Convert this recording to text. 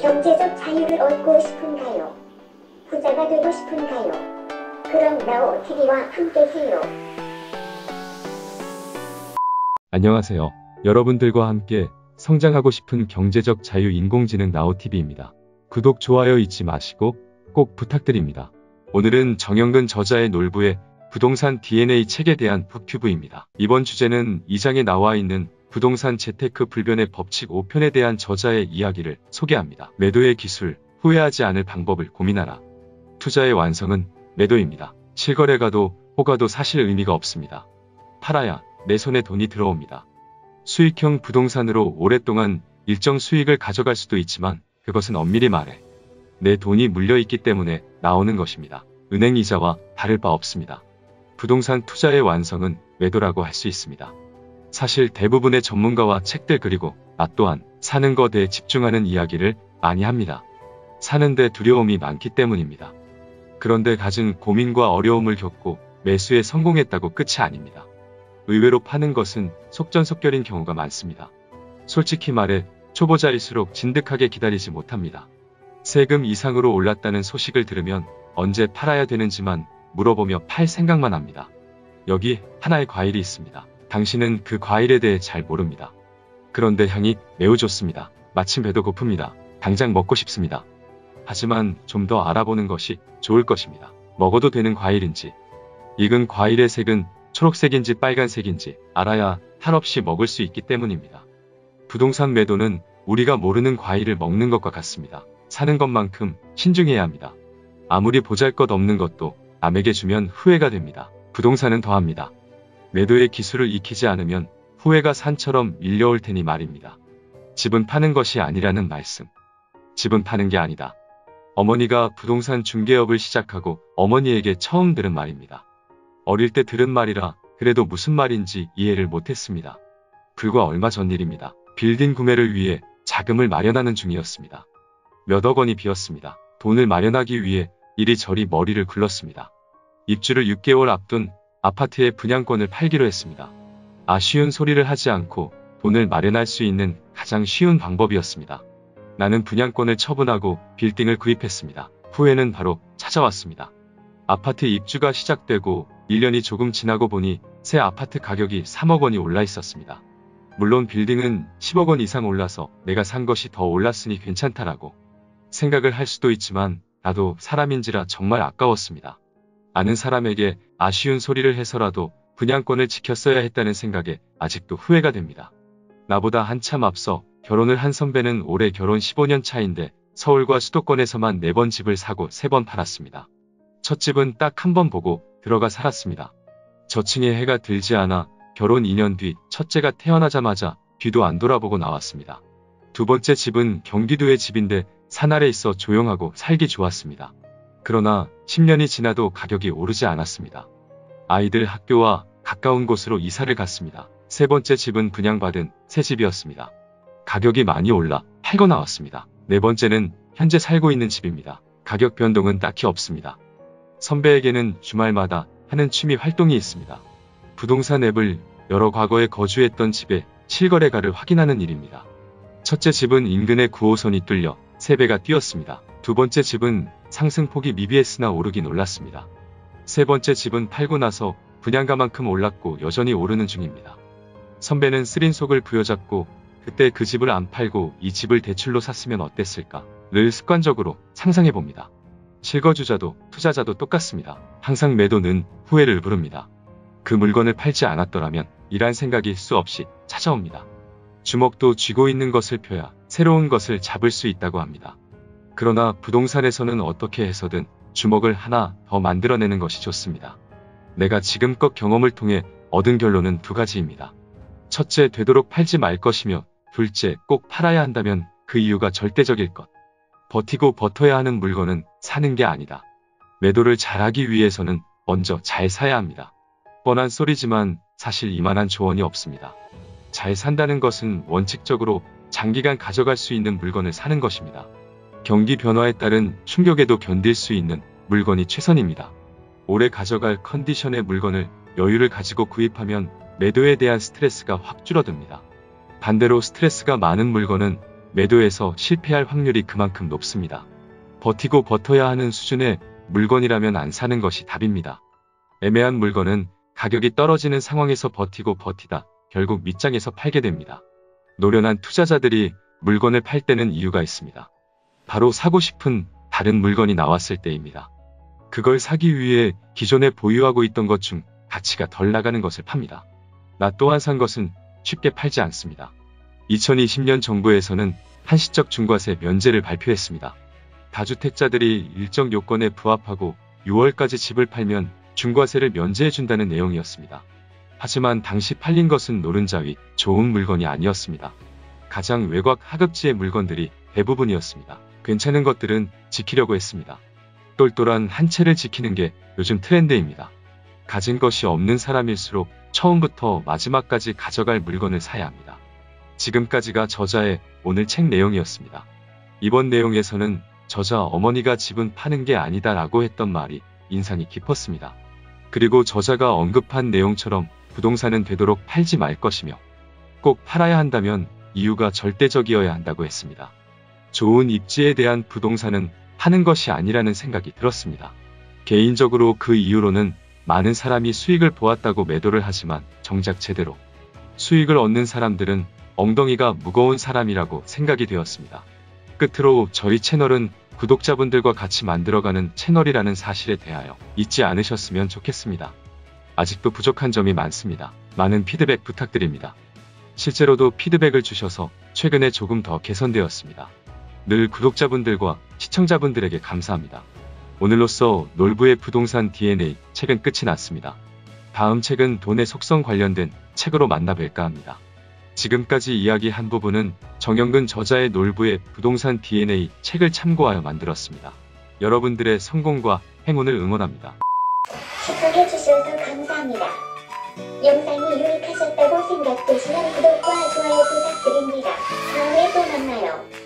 경제적 자유를 얻고 싶은가요? 부자가 되고 싶은가요? 그럼 나오TV와 함께해요. 안녕하세요. 여러분들과 함께 성장하고 싶은 경제적 자유 인공지능 나오TV입니다. 구독, 좋아요 잊지 마시고 꼭 부탁드립니다. 오늘은 정영근 저자의 놀부의 부동산 DNA 책에 대한 북튜브입니다. 이번 주제는 2장에 나와 있는 부동산 재테크 불변의 법칙 5편에 대한 저자의 이야기를 소개합니다. 매도의 기술, 후회하지 않을 방법을 고민하라. 투자의 완성은 매도입니다. 실거래가도 호가도 사실 의미가 없습니다. 팔아야 내 손에 돈이 들어옵니다. 수익형 부동산으로 오랫동안 일정 수익을 가져갈 수도 있지만 그것은 엄밀히 말해 내 돈이 물려있기 때문에 나오는 것입니다. 은행 이자와 다를 바 없습니다. 부동산 투자의 완성은 매도라고 할 수 있습니다. 사실 대부분의 전문가와 책들 그리고 나 또한 사는 것에 집중하는 이야기를 많이 합니다. 사는데 두려움이 많기 때문입니다. 그런데 가진 고민과 어려움을 겪고 매수에 성공했다고 끝이 아닙니다. 의외로 파는 것은 속전속결인 경우가 많습니다. 솔직히 말해 초보자일수록 진득하게 기다리지 못합니다. 세금 이상으로 올랐다는 소식을 들으면 언제 팔아야 되는지만 물어보며 팔 생각만 합니다. 여기 하나의 과일이 있습니다. 당신은 그 과일에 대해 잘 모릅니다. 그런데 향이 매우 좋습니다. 마침 배도 고픕니다. 당장 먹고 싶습니다. 하지만 좀 더 알아보는 것이 좋을 것입니다. 먹어도 되는 과일인지, 익은 과일의 색은 초록색인지 빨간색인지 알아야 탈 없이 먹을 수 있기 때문입니다. 부동산 매도는 우리가 모르는 과일을 먹는 것과 같습니다. 사는 것만큼 신중해야 합니다. 아무리 보잘것없는 것도 남에게 주면 후회가 됩니다. 부동산은 더합니다. 매도의 기술을 익히지 않으면 후회가 산처럼 밀려올 테니 말입니다. 집은 파는 것이 아니라는 말씀. 집은 파는 게 아니다. 어머니가 부동산 중개업을 시작하고 어머니에게 처음 들은 말입니다. 어릴 때 들은 말이라 그래도 무슨 말인지 이해를 못했습니다. 불과 얼마 전 일입니다. 빌딩 구매를 위해 자금을 마련하는 중이었습니다. 몇억 원이 비었습니다. 돈을 마련하기 위해 이리저리 머리를 굴렀습니다. 입주를 6개월 앞둔 아파트의 분양권을 팔기로 했습니다. 아쉬운 소리를 하지 않고 돈을 마련할 수 있는 가장 쉬운 방법이었습니다. 나는 분양권을 처분하고 빌딩을 구입했습니다. 후회는 바로 찾아왔습니다. 아파트 입주가 시작되고 1년이 조금 지나고 보니 새 아파트 가격이 3억 원이 올라 있었습니다. 물론 빌딩은 10억 원 이상 올라서 내가 산 것이 더 올랐으니 괜찮다라고 생각을 할 수도 있지만 나도 사람인지라 정말 아까웠습니다. 아는 사람에게 아쉬운 소리를 해서라도 분양권을 지켰어야 했다는 생각에 아직도 후회가 됩니다. 나보다 한참 앞서 결혼을 한 선배는 올해 결혼 15년 차인데 서울과 수도권에서만 4번 집을 사고 3번 팔았습니다. 첫 집은 딱 한 번 보고 들어가 살았습니다. 저층에 해가 들지 않아 결혼 2년 뒤 첫째가 태어나자마자 뒤도 안 돌아보고 나왔습니다. 두 번째 집은 경기도의 집인데 산 아래 있어 조용하고 살기 좋았습니다. 그러나 10년이 지나도 가격이 오르지 않았습니다. 아이들 학교와 가까운 곳으로 이사를 갔습니다. 세 번째 집은 분양받은 새 집이었습니다. 가격이 많이 올라 팔고 나왔습니다. 네 번째는 현재 살고 있는 집입니다. 가격 변동은 딱히 없습니다. 선배에게는 주말마다 하는 취미 활동이 있습니다. 부동산 앱을 여러 과거에 거주했던 집의 실거래가를 확인하는 일입니다. 첫째 집은 인근의 9호선이 뚫려 3배가 뛰었습니다. 두 번째 집은 상승폭이 미비했으나 오르긴 올랐습니다. 세 번째 집은 팔고 나서 분양가만큼 올랐고 여전히 오르는 중입니다. 선배는 쓰린 속을 부여잡고 그때 그 집을 안 팔고 이 집을 대출로 샀으면 어땠을까를 습관적으로 상상해봅니다. 실거주자도 투자자도 똑같습니다. 항상 매도는 후회를 부릅니다. 그 물건을 팔지 않았더라면 이란 생각이 수없이 찾아옵니다. 주먹도 쥐고 있는 것을 펴야 새로운 것을 잡을 수 있다고 합니다. 그러나 부동산에서는 어떻게 해서든 주먹을 하나 더 만들어내는 것이 좋습니다. 내가 지금껏 경험을 통해 얻은 결론은 두 가지입니다. 첫째, 되도록 팔지 말 것이며 둘째, 꼭 팔아야 한다면 그 이유가 절대적일 것. 버티고 버텨야 하는 물건은 사는 게 아니다. 매도를 잘하기 위해서는 먼저 잘 사야 합니다. 뻔한 소리지만 사실 이만한 조언이 없습니다. 잘 산다는 것은 원칙적으로 장기간 가져갈 수 있는 물건을 사는 것입니다. 경기 변화에 따른 충격에도 견딜 수 있는 물건이 최선입니다. 오래 가져갈 컨디션의 물건을 여유를 가지고 구입하면 매도에 대한 스트레스가 확 줄어듭니다. 반대로 스트레스가 많은 물건은 매도에서 실패할 확률이 그만큼 높습니다. 버티고 버텨야 하는 수준의 물건이라면 안 사는 것이 답입니다. 애매한 물건은 가격이 떨어지는 상황에서 버티고 버티다 결국 밑장에서 팔게 됩니다. 노련한 투자자들이 물건을 팔 때는 이유가 있습니다. 바로 사고 싶은 다른 물건이 나왔을 때입니다. 그걸 사기 위해 기존에 보유하고 있던 것 중 가치가 덜 나가는 것을 팝니다. 나 또한 산 것은 쉽게 팔지 않습니다. 2020년 정부에서는 한시적 중과세 면제를 발표했습니다. 다주택자들이 일정 요건에 부합하고 6월까지 집을 팔면 중과세를 면제해준다는 내용이었습니다. 하지만 당시 팔린 것은 노른자위 좋은 물건이 아니었습니다. 가장 외곽 하급지의 물건들이 대부분이었습니다. 괜찮은 것들은 지키려고 했습니다. 똘똘한 한 채를 지키는 게 요즘 트렌드입니다. 가진 것이 없는 사람일수록 처음부터 마지막까지 가져갈 물건을 사야 합니다. 지금까지가 저자의 오늘 책 내용이었습니다. 이번 내용에서는 저자 어머니가 집은 파는 게 아니다 라고 했던 말이 인상이 깊었습니다. 그리고 저자가 언급한 내용처럼 부동산은 되도록 팔지 말 것이며 꼭 팔아야 한다면 이유가 절대적이어야 한다고 했습니다. 좋은 입지에 대한 부동산은 파는 것이 아니라는 생각이 들었습니다. 개인적으로 그 이후로는 많은 사람이 수익을 보았다고 매도를 하지만 정작 제대로 수익을 얻는 사람들은 엉덩이가 무거운 사람이라고 생각이 되었습니다. 끝으로 저희 채널은 구독자분들과 같이 만들어가는 채널이라는 사실에 대하여 잊지 않으셨으면 좋겠습니다. 아직도 부족한 점이 많습니다. 많은 피드백 부탁드립니다. 실제로도 피드백을 주셔서 최근에 조금 더 개선되었습니다. 늘 구독자분들과 시청자분들에게 감사합니다. 오늘로써 놀부의 부동산 DNA 책은 끝이 났습니다. 다음 책은 돈의 속성 관련된 책으로 만나뵐까 합니다. 지금까지 이야기한 부분은 정영근 저자의 놀부의 부동산 DNA 책을 참고하여 만들었습니다. 여러분들의 성공과 행운을 응원합니다. 시청해주셔서 감사합니다. 영상이 유익하셨다고 생각되시면 구독과 좋아요 부탁드립니다. 다음에 또 만나요.